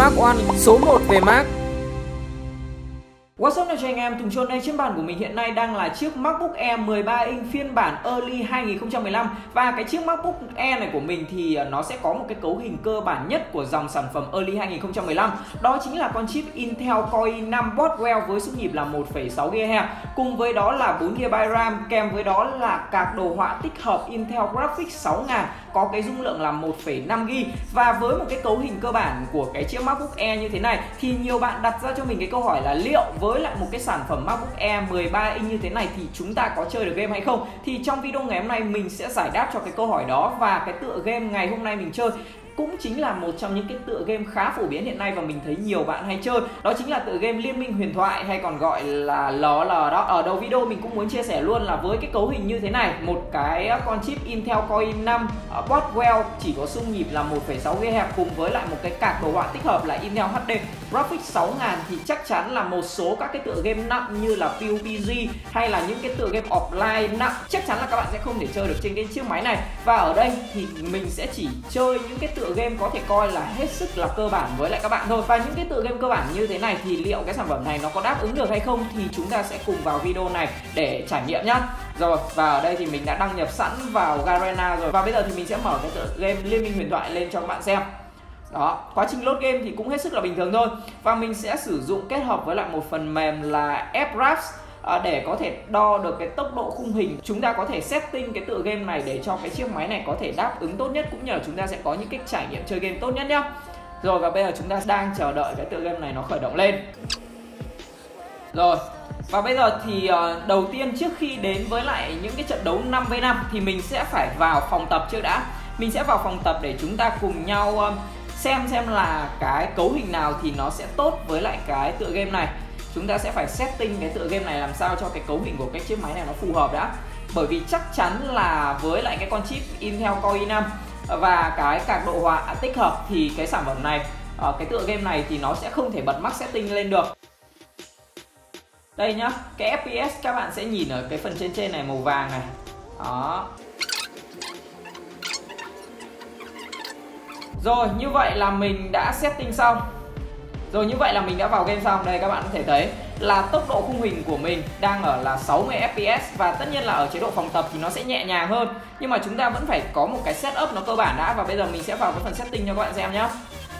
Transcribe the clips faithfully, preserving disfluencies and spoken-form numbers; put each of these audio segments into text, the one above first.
Mac One số một về Mac. What's up nào cho anh em, Tùng Chôn đây. Trên bàn của mình hiện nay đang là chiếc MacBook Air mười ba inch phiên bản Early hai nghìn không trăm mười lăm. Và cái chiếc MacBook Air này của mình thì nó sẽ có một cái cấu hình cơ bản nhất của dòng sản phẩm Early hai nghìn không trăm mười lăm. Đó chính là con chip Intel Core i năm Boswell với số nhịp là một phẩy sáu gigahertz. Cùng với đó là bốn gi bi RAM, kèm với đó là card đồ họa tích hợp Intel Graphics sáu nghìn có cái dung lượng là một phẩy năm gi ga bai. Và với một cái cấu hình cơ bản của cái chiếc MacBook Air như thế này thì nhiều bạn đặt ra cho mình cái câu hỏi là liệu với với lại một cái sản phẩm MacBook Air mười ba inch như thế này thì chúng ta có chơi được game hay không? Thì trong video ngày hôm nay mình sẽ giải đáp cho cái câu hỏi đó, và cái tựa game ngày hôm nay mình chơi cũng chính là một trong những cái tựa game khá phổ biến hiện nay và mình thấy nhiều bạn hay chơi. Đó chính là tựa game Liên minh huyền thoại, hay còn gọi là lờ lờ đó. Ở đầu video mình cũng muốn chia sẻ luôn là với cái cấu hình như thế này, một cái con chip Intel Core i năm Boswell chỉ có xung nhịp là một phẩy sáu gigahertz cùng với lại một cái card đồ họa tích hợp là Intel hát đê Graphics sáu nghìn thì chắc chắn là một số các cái tựa game nặng như là pê u bê giê hay là những cái tựa game offline nặng chắc chắn là các bạn sẽ không thể chơi được trên cái chiếc máy này. Và ở đây thì mình sẽ chỉ chơi những cái tựa game có thể coi là hết sức là cơ bản với lại các bạn thôi. Và những cái tựa game cơ bản như thế này thì liệu cái sản phẩm này nó có đáp ứng được hay không thì chúng ta sẽ cùng vào video này để trải nghiệm nhá. Rồi, và ở đây thì mình đã đăng nhập sẵn vào Garena rồi, và bây giờ thì mình sẽ mở cái tựa game Liên minh huyền thoại lên cho các bạn xem. Đó, quá trình load game thì cũng hết sức là bình thường thôi. Và mình sẽ sử dụng kết hợp với lại một phần mềm là F-Raps để có thể đo được cái tốc độ khung hình. Chúng ta có thể setting cái tựa game này để cho cái chiếc máy này có thể đáp ứng tốt nhất, cũng như là chúng ta sẽ có những cái trải nghiệm chơi game tốt nhất nhá. Rồi, và bây giờ chúng ta đang chờ đợi cái tựa game này nó khởi động lên. Rồi, và bây giờ thì đầu tiên trước khi đến với lại những cái trận đấu năm vs năm thì mình sẽ phải vào phòng tập trước đã. Mình sẽ vào phòng tập để chúng ta cùng nhau xem xem là cái cấu hình nào thì nó sẽ tốt với lại cái tựa game này. Chúng ta sẽ phải setting cái tựa game này làm sao cho cái cấu hình của cái chiếc máy này nó phù hợp đã. Bởi vì chắc chắn là với lại cái con chip Intel Core i năm và cái card đồ họa tích hợp thì cái sản phẩm này, cái tựa game này thì nó sẽ không thể bật max setting lên được. Đây nhá, cái ép pê ét các bạn sẽ nhìn ở cái phần trên trên này màu vàng này. Đó. Rồi, như vậy là mình đã setting xong. Rồi, như vậy là mình đã vào game xong. Đây, các bạn có thể thấy là tốc độ khung hình của mình đang ở là sáu mươi ép pê ét. Và tất nhiên là ở chế độ phòng tập thì nó sẽ nhẹ nhàng hơn, nhưng mà chúng ta vẫn phải có một cái setup nó cơ bản đã. Và bây giờ mình sẽ vào cái phần setting cho các bạn xem nhé.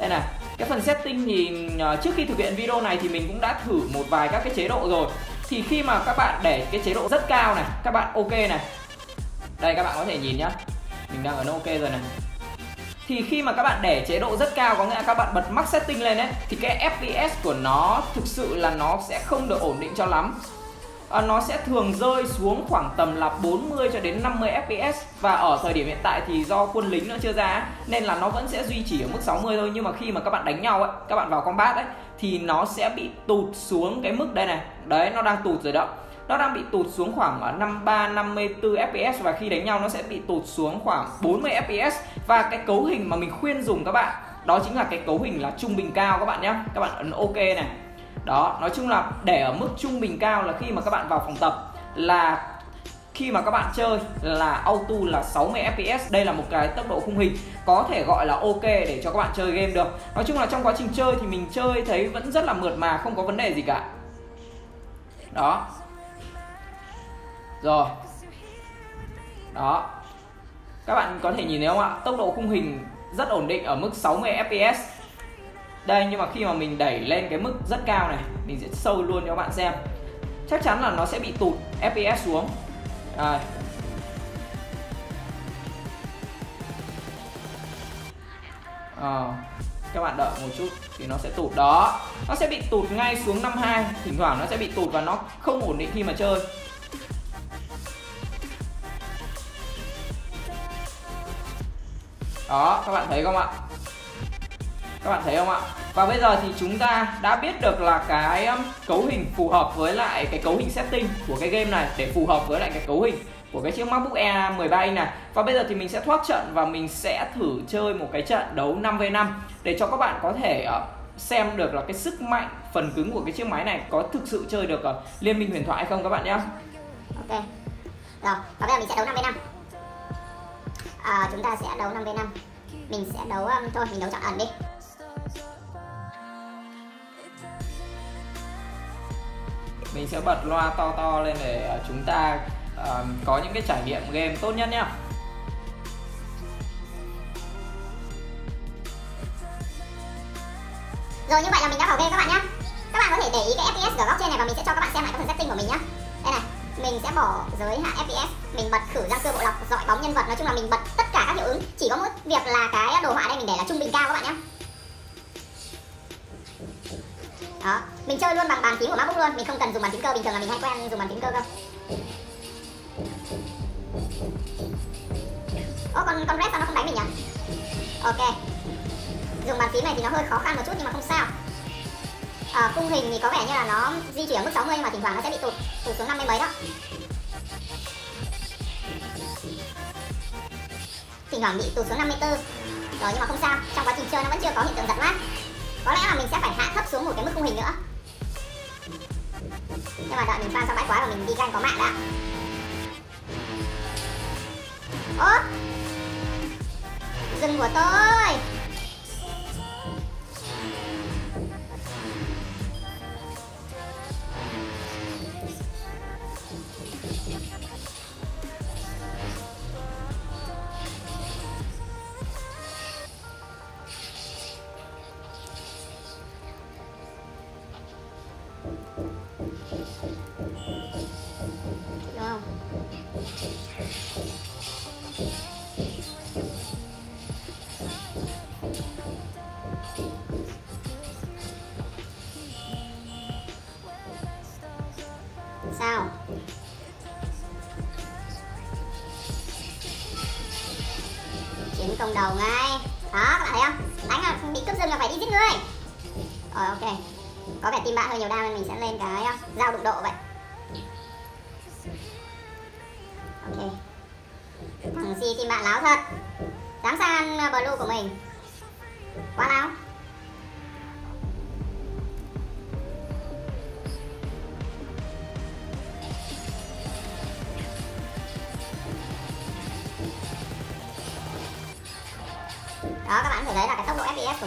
Đây này, cái phần setting thì trước khi thực hiện video này thì mình cũng đã thử một vài các cái chế độ rồi. Thì khi mà các bạn để cái chế độ rất cao này, các bạn ok này. Đây, các bạn có thể nhìn nhá, mình đang ở ok rồi này. Thì khi mà các bạn để chế độ rất cao, có nghĩa là các bạn bật max setting lên ấy, thì cái ép pê ét của nó thực sự là nó sẽ không được ổn định cho lắm. à, Nó sẽ thường rơi xuống khoảng tầm là bốn mươi cho đến năm mươi ép pê ét. Và ở thời điểm hiện tại thì do quân lính nó chưa ra nên là nó vẫn sẽ duy trì ở mức sáu mươi thôi. Nhưng mà khi mà các bạn đánh nhau ấy, các bạn vào combat ấy, thì nó sẽ bị tụt xuống cái mức đây này. Đấy, nó đang tụt rồi đó. Nó đang bị tụt xuống khoảng năm mươi ba, năm mươi tư ép pê ét. Và khi đánh nhau nó sẽ bị tụt xuống khoảng bốn mươi ép pê ét. Và cái cấu hình mà mình khuyên dùng các bạn, đó chính là cái cấu hình là trung bình cao các bạn nhé. Các bạn ấn ok này. Đó, nói chung là để ở mức trung bình cao là khi mà các bạn vào phòng tập, là khi mà các bạn chơi là auto là sáu mươi ép pê ét. Đây là một cái tốc độ khung hình có thể gọi là ok để cho các bạn chơi game được. Nói chung là trong quá trình chơi thì mình chơi thấy vẫn rất là mượt mà, không có vấn đề gì cả. Đó. Rồi. Đó. Các bạn có thể nhìn thấy không ạ? Tốc độ khung hình rất ổn định ở mức sáu mươi ép pê ét. Đây, nhưng mà khi mà mình đẩy lên cái mức rất cao này, mình sẽ sâu luôn cho các bạn xem. Chắc chắn là nó sẽ bị tụt ép pê ét xuống. Đây. À, các bạn đợi một chút thì nó sẽ tụt đó. Nó sẽ bị tụt ngay xuống năm mươi hai. Thỉnh thoảng nó sẽ bị tụt và nó không ổn định khi mà chơi. Đó, các bạn thấy không ạ? Các bạn thấy không ạ? Và bây giờ thì chúng ta đã biết được là cái cấu hình phù hợp với lại cái cấu hình setting của cái game này, để phù hợp với lại cái cấu hình của cái chiếc MacBook Air mười ba inch này. Và bây giờ thì mình sẽ thoát trận và mình sẽ thử chơi một cái trận đấu năm vs năm để cho các bạn có thể xem được là cái sức mạnh phần cứng của cái chiếc máy này có thực sự chơi được Liên minh huyền thoại không các bạn nhé. Ok. Rồi, và bây giờ mình sẽ đấu năm vs năm. À, chúng ta sẽ đấu năm vs năm. Mình sẽ đấu um, thôi mình đấu chọn ẩn đi. mình sẽ bật loa to to lên để chúng ta uh, có những cái trải nghiệm game tốt nhất nhé. Rồi, như vậy là mình đã vào game các bạn nhé. Các bạn có thể để ý cái ép pê esse ở góc trên này và mình sẽ cho các bạn xem lại các phần setting của mình nhé. Đây này, mình sẽ bỏ giới hạn ép pê esse, mình bật khử răng cưa bộ lọc, dọi bóng nhân vật, nói chung là mình bật tất cả các hiệu ứng. Chỉ có mỗi việc là cái đồ họa đây mình để là trung bình cao các bạn nhé. Đó, mình chơi luôn bằng bàn phím của MacBook luôn, mình không cần dùng bàn phím cơ, bình thường là mình hay quen dùng bàn phím cơ cơ. Ô, con con Red sao nó không đánh mình nhỉ? Ok. Dùng bàn phím này thì nó hơi khó khăn một chút nhưng mà không sao. À, khung hình thì có vẻ như là nó di chuyển ở mức sáu mươi nhưng mà thỉnh thoảng nó sẽ bị tụt, tụt xuống năm mươi mấy đó. Thỉnh thoảng bị tụt xuống năm mươi tư. Rồi nhưng mà không sao, trong quá trình chơi nó vẫn chưa có hiện tượng giật lag. Có lẽ là mình sẽ phải hạ thấp xuống một cái mức khung hình nữa. Nhưng mà đợi mình fan xong bãi quá và mình đi game có mạng đã. Ố, rừng của tôi. Sao? Chiến công đầu ngay. Đó, các bạn thấy không? Đánh là bị cướp rừng là phải đi giết người. Rồi, ok. Có vẻ team bạn hơi nhiều đau nên mình sẽ lên cái dao đụng độ vậy. Ok. Thằng Si team bạn láo thật. Dám sang blue của mình. Quá láo. Đó, các bạn có thể thấy là cái tốc độ ép pê esse của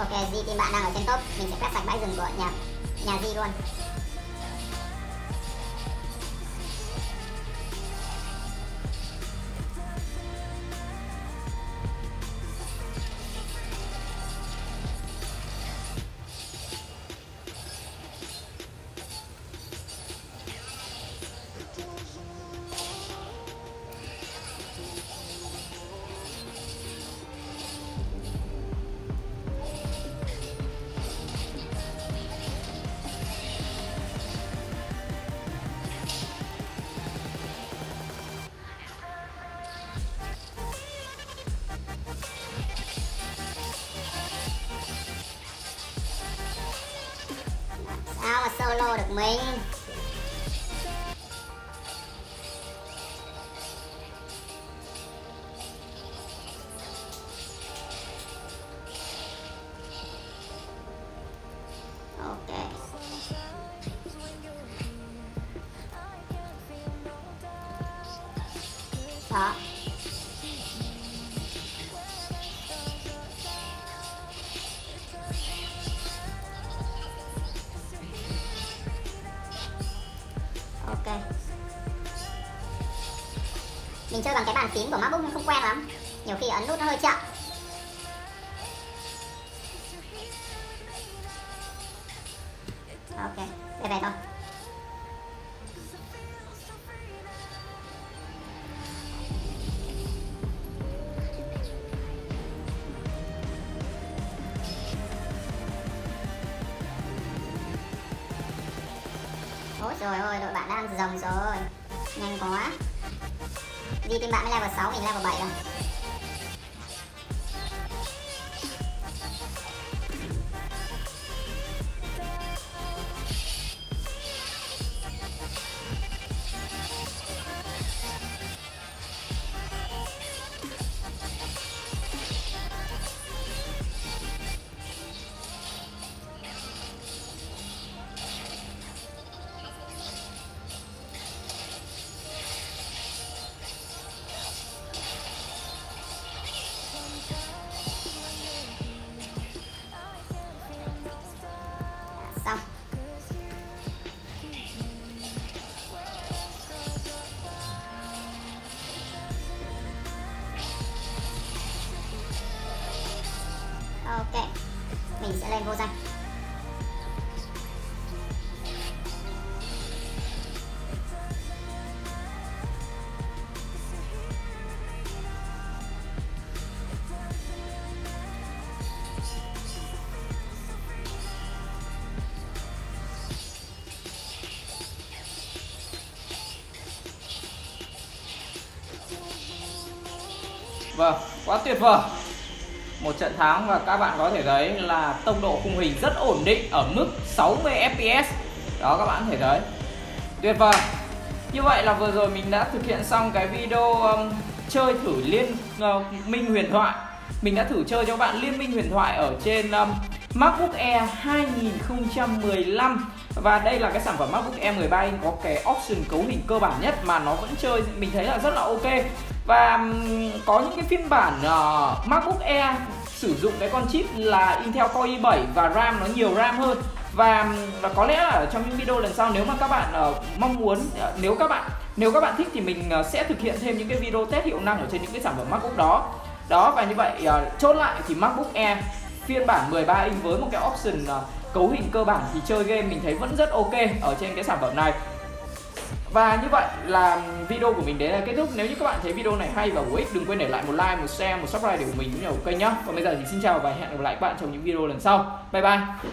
Ok, Di team bạn đang ở trên top, mình sẽ quét sạch bãi rừng của nhà nhà Di luôn. Sao mà solo được mình. Ok. Đó. Mình chơi bằng cái bàn phím của MacBook nhưng không quen lắm. Nhiều khi ấn nút nó hơi chậm. Ok, về về thôi. Rồi ơi, đội bạn đang rồng rồi. Nhanh quá. Vì bên bạn mới level sáu, mình level bảy rồi. Ok, mình sẽ lên vô danh. Vâng, quá tuyệt vời. Một trận thắng và các bạn có thể thấy là tốc độ khung hình rất ổn định ở mức sáu mươi ép pê ét. Đó, các bạn có thể thấy tuyệt vời. Như vậy là vừa rồi mình đã thực hiện xong cái video um, chơi thử Liên uh, minh huyền thoại. Mình đã thử chơi cho các bạn Liên minh huyền thoại ở trên um, MacBook Air hai nghìn không trăm mười lăm. Và đây là cái sản phẩm MacBook Air mười ba inch có cái option cấu hình cơ bản nhất mà nó vẫn chơi, mình thấy là rất là ok. Và um, có những cái phiên bản uh, MacBook Air sử dụng cái con chip là Intel Core i bảy và RAM nó nhiều RAM hơn. Và, và có lẽ là trong những video lần sau, nếu mà các bạn uh, mong muốn, uh, nếu các bạn nếu các bạn thích thì mình uh, sẽ thực hiện thêm những cái video test hiệu năng ở trên những cái sản phẩm MacBook đó. Đó, và như vậy uh, chốt lại thì MacBook Air phiên bản mười ba inch với một cái option uh, cấu hình cơ bản thì chơi game mình thấy vẫn rất ok ở trên cái sản phẩm này. Và như vậy là video của mình đến là kết thúc. Nếu như các bạn thấy video này hay và hữu ích, đừng quên để lại một like, một share, một subscribe để ủng hộ mình cũng như ủng hộ kênh nhé. Còn bây giờ thì xin chào và hẹn gặp lại các bạn trong những video lần sau. Bye bye.